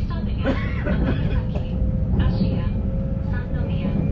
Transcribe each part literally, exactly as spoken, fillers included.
Stopping at Ashiya, Sandomia,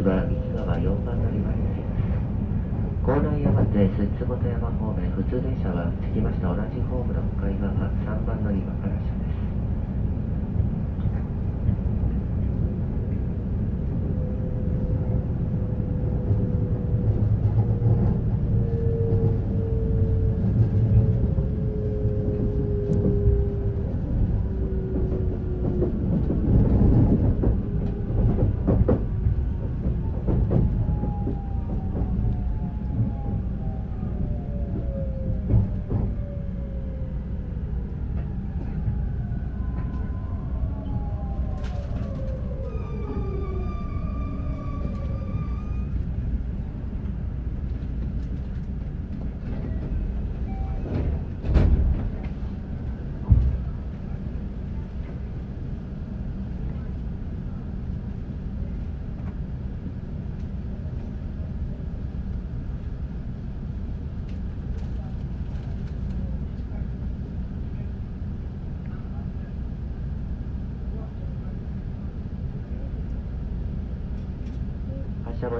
駅はいちななよんばん乗り場です。構内山手寿都本山方面普通電車はつきまして同じホームの向かい側さんばん乗り場から車です。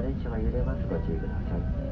電車が揺れます。ご注意ください。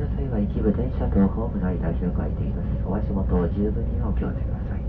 の際は一部電車とホームの間を広がっています。お足元を十分にお気をつけください。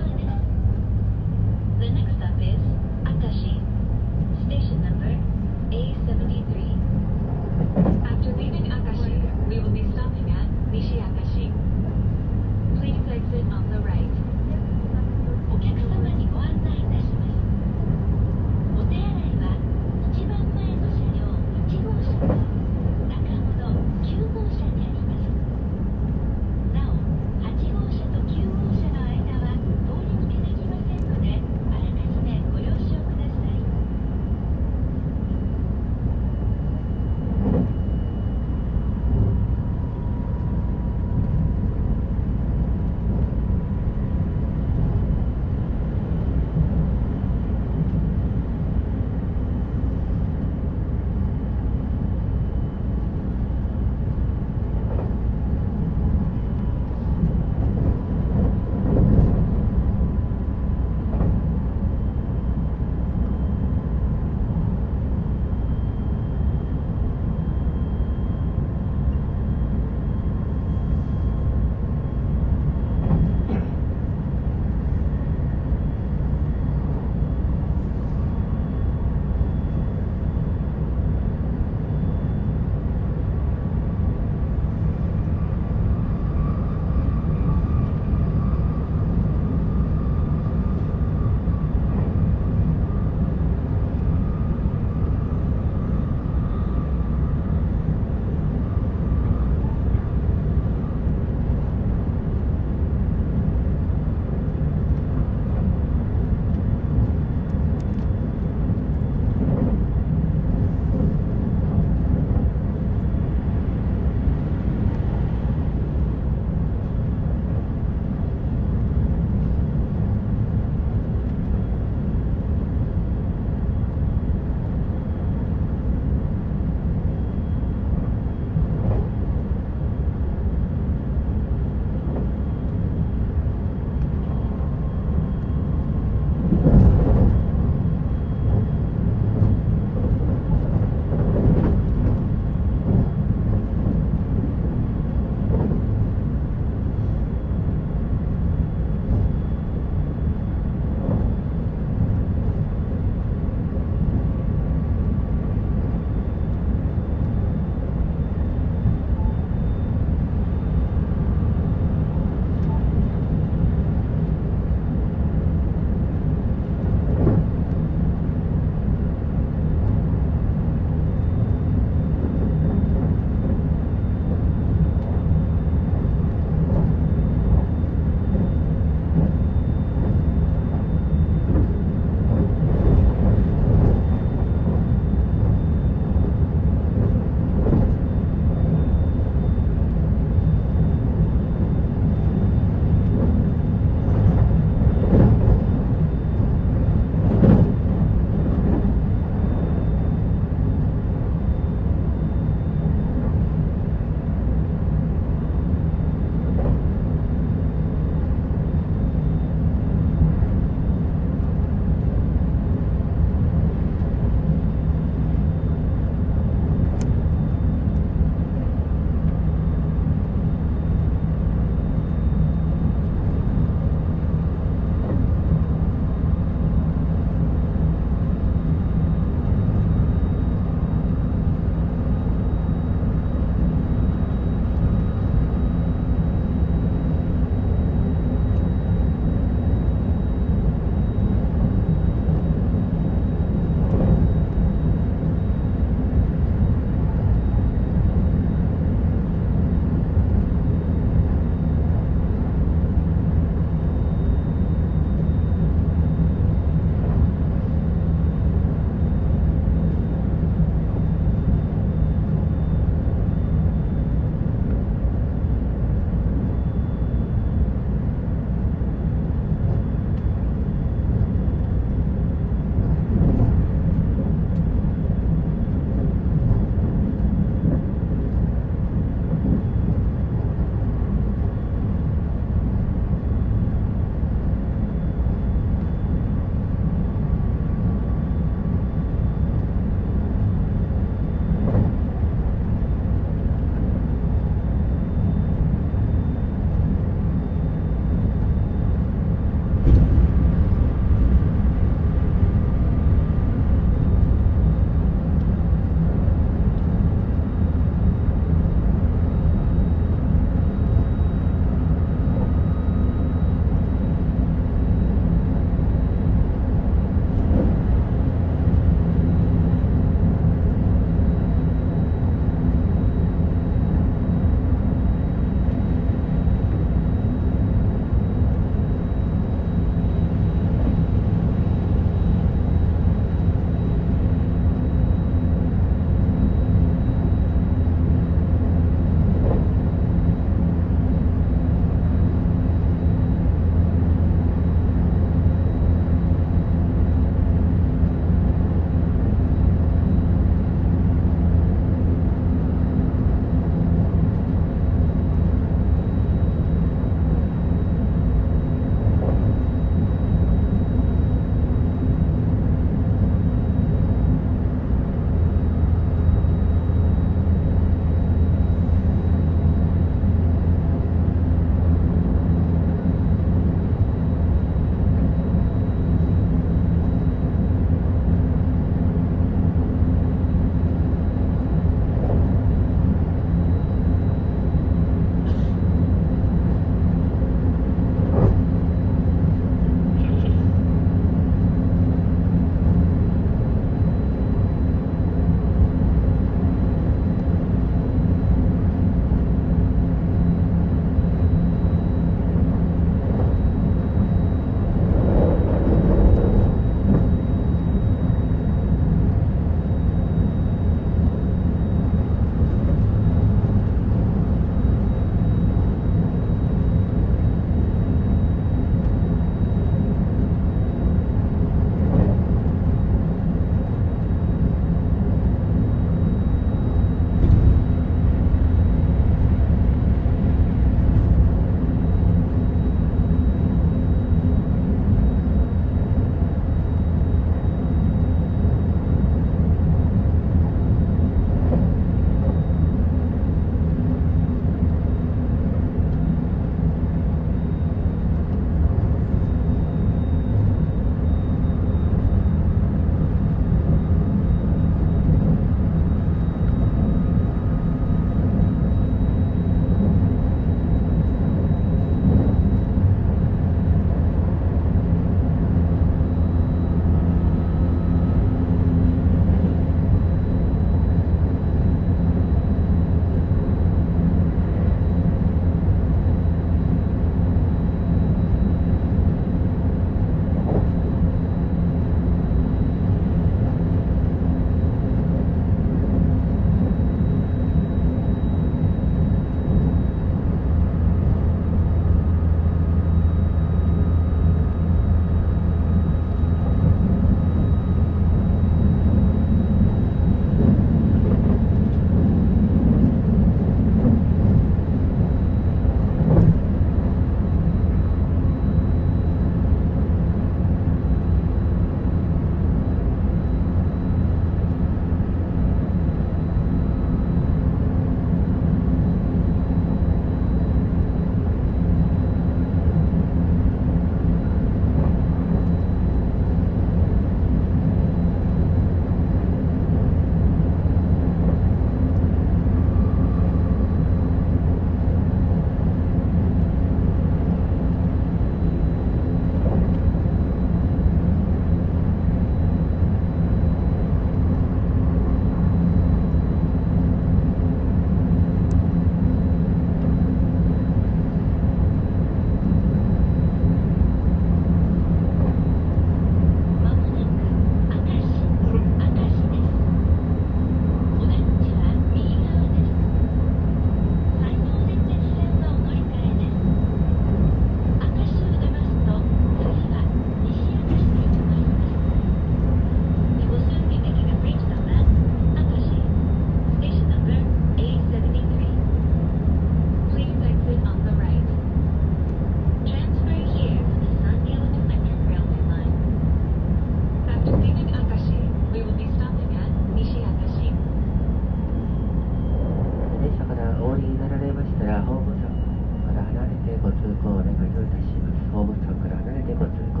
からホーム柵から離れてご通行お願いをいたします。ホーム柵から離れてご通行ください。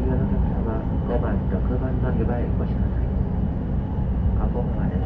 旅の皆様、ごばん、ろくばんの下馬へお越しください。過去側です。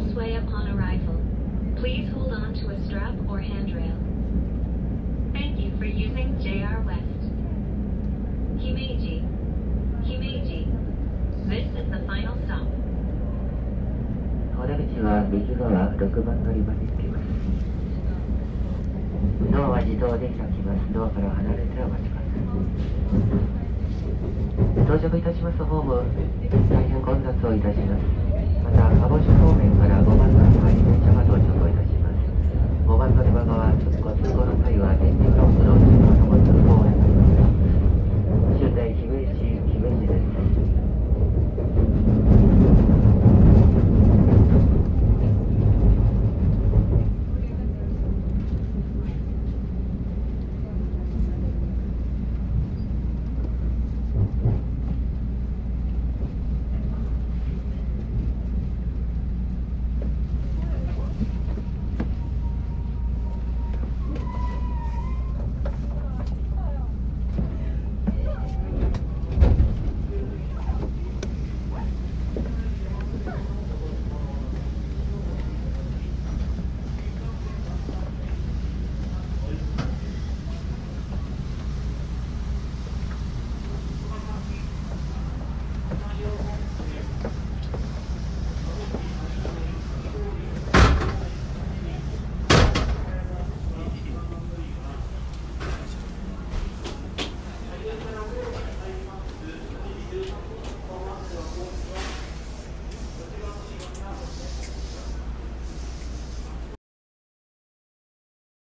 will sway upon arrival. Please hold on to a strap or handrail. Thank you for using J R West. Himeji. Himeji. This is the final stop. お出口は右側ろくばん乗り場に着きます。ドアは自動電車来ます。ドアから離れてお待ちください。到着いたしますホーム、大変混雑をいたします。 また、鹿児島方面からごばん乗り場に電車が到着をいたします。ごばん乗り場側